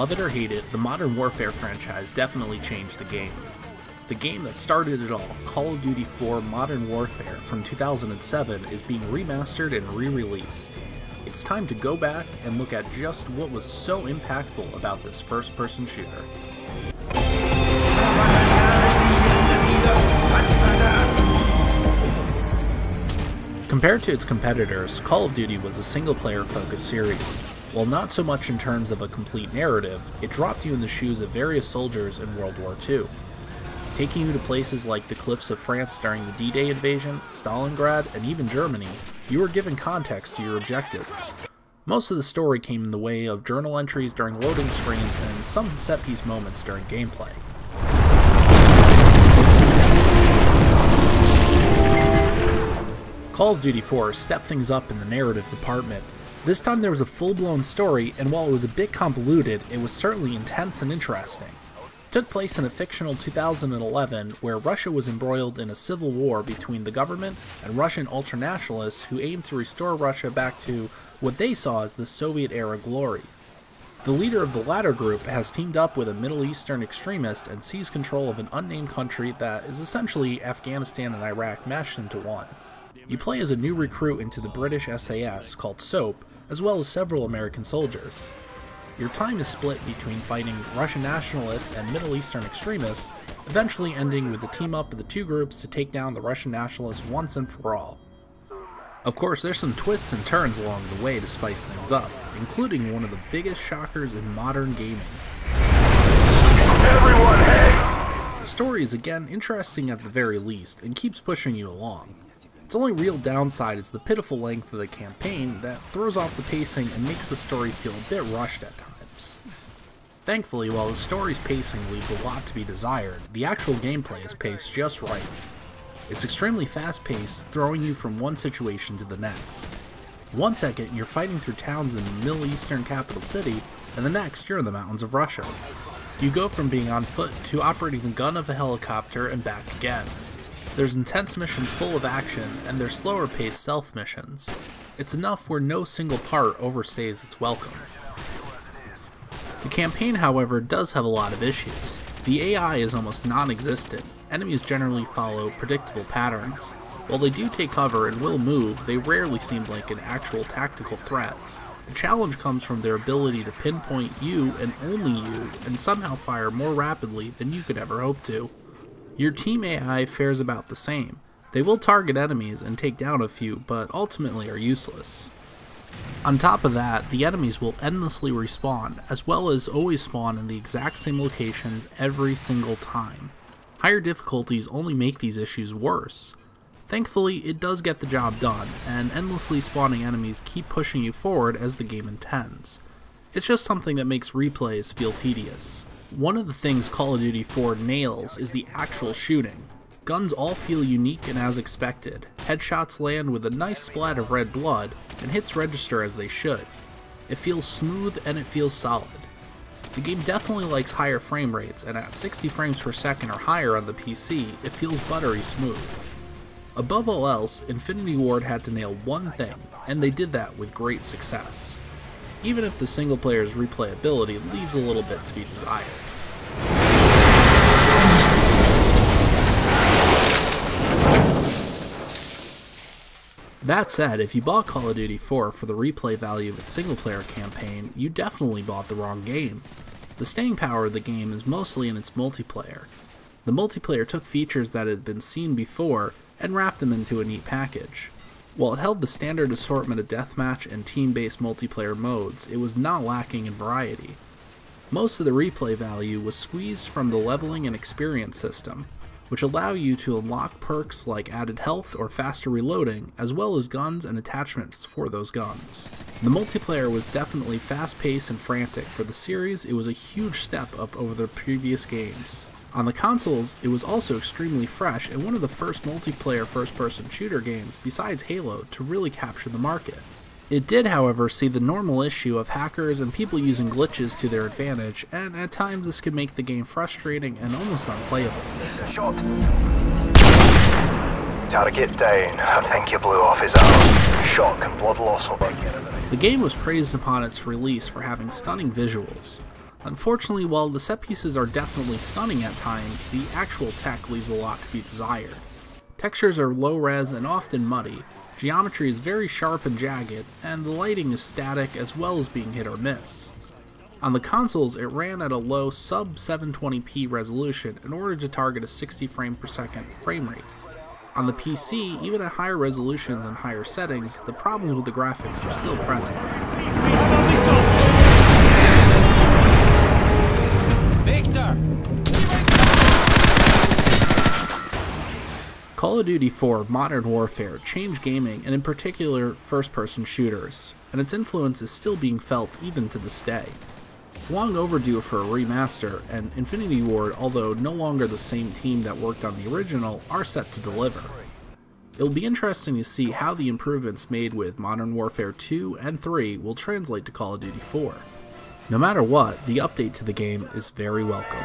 Love it or hate it, the Modern Warfare franchise definitely changed the game. The game that started it all, Call of Duty 4: Modern Warfare from 2007, is being remastered and re-released. It's time to go back and look at just what was so impactful about this first-person shooter. Compared to its competitors, Call of Duty was a single-player focused series. While not so much in terms of a complete narrative, it dropped you in the shoes of various soldiers in World War II, taking you to places like the cliffs of France during the D-Day invasion, Stalingrad, and even Germany. You were given context to your objectives. Most of the story came in the way of journal entries during loading screens and some set-piece moments during gameplay. Call of Duty 4 stepped things up in the narrative department. This time there was a full-blown story, and while it was a bit convoluted, it was certainly intense and interesting. It took place in a fictional 2011 where Russia was embroiled in a civil war between the government and Russian ultranationalists who aimed to restore Russia back to what they saw as the Soviet-era glory. The leader of the latter group has teamed up with a Middle Eastern extremist and seized control of an unnamed country that is essentially Afghanistan and Iraq mashed into one. You play as a new recruit into the British SAS called Soap, as well as several American soldiers. Your time is split between fighting Russian nationalists and Middle Eastern extremists, eventually ending with a team up of the two groups to take down the Russian nationalists once and for all. Of course, there's some twists and turns along the way to spice things up, including one of the biggest shockers in modern gaming. Everyone, hey! The story is again interesting at the very least, and keeps pushing you along. Its only real downside is the pitiful length of the campaign that throws off the pacing and makes the story feel a bit rushed at times. Thankfully, while the story's pacing leaves a lot to be desired, the actual gameplay is paced just right. It's extremely fast-paced, throwing you from one situation to the next. One second, you're fighting through towns in the Middle Eastern capital city, and the next, you're in the mountains of Russia. You go from being on foot to operating the gun of a helicopter and back again. There's intense missions full of action, and there's slower-paced stealth missions. It's enough where no single part overstays its welcome. The campaign, however, does have a lot of issues. The AI is almost non-existent. Enemies generally follow predictable patterns. While they do take cover and will move, they rarely seem like an actual tactical threat. The challenge comes from their ability to pinpoint you and only you, and somehow fire more rapidly than you could ever hope to. Your team AI fares about the same. They will target enemies and take down a few, but ultimately are useless. On top of that, the enemies will endlessly respawn, as well as always spawn in the exact same locations every single time. Higher difficulties only make these issues worse. Thankfully, it does get the job done, and endlessly spawning enemies keep pushing you forward as the game intends. It's just something that makes replays feel tedious. One of the things Call of Duty 4 nails is the actual shooting. Guns all feel unique and as expected. Headshots land with a nice splat of red blood, and hits register as they should. It feels smooth and it feels solid. The game definitely likes higher frame rates, and at 60 frames per second or higher on the PC, it feels buttery smooth. Above all else, Infinity Ward had to nail one thing, and they did that with great success. Even if the single player's replayability leaves a little bit to be desired. That said, if you bought Call of Duty 4 for the replay value of its single player campaign, you definitely bought the wrong game. The staying power of the game is mostly in its multiplayer. The multiplayer took features that had been seen before and wrapped them into a neat package. While it held the standard assortment of deathmatch and team-based multiplayer modes, it was not lacking in variety. Most of the replay value was squeezed from the leveling and experience system, which allow you to unlock perks like added health or faster reloading, as well as guns and attachments for those guns. The multiplayer was definitely fast-paced and frantic. For the series, it was a huge step up over their previous games. On the consoles, it was also extremely fresh and one of the first multiplayer first-person shooter games, besides Halo, to really capture the market. It did, however, see the normal issue of hackers and people using glitches to their advantage, and at times this could make the game frustrating and almost unplayable. Shot. Target down. I think you blew off his arm. Shock and blood loss will break it. The game was praised upon its release for having stunning visuals. Unfortunately, while the set pieces are definitely stunning at times, the actual tech leaves a lot to be desired. Textures are low res and often muddy, geometry is very sharp and jagged, and the lighting is static as well as being hit or miss. On the consoles, it ran at a low sub-720p resolution in order to target a 60 frame per second frame rate. On the PC, even at higher resolutions and higher settings, the problems with the graphics are still present. Call of Duty 4: Modern Warfare changed gaming, and in particular first-person shooters, and its influence is still being felt even to this day. It's long overdue for a remaster, and Infinity Ward, although no longer the same team that worked on the original, are set to deliver. It'll be interesting to see how the improvements made with Modern Warfare 2 and 3 will translate to Call of Duty 4. No matter what, the update to the game is very welcome.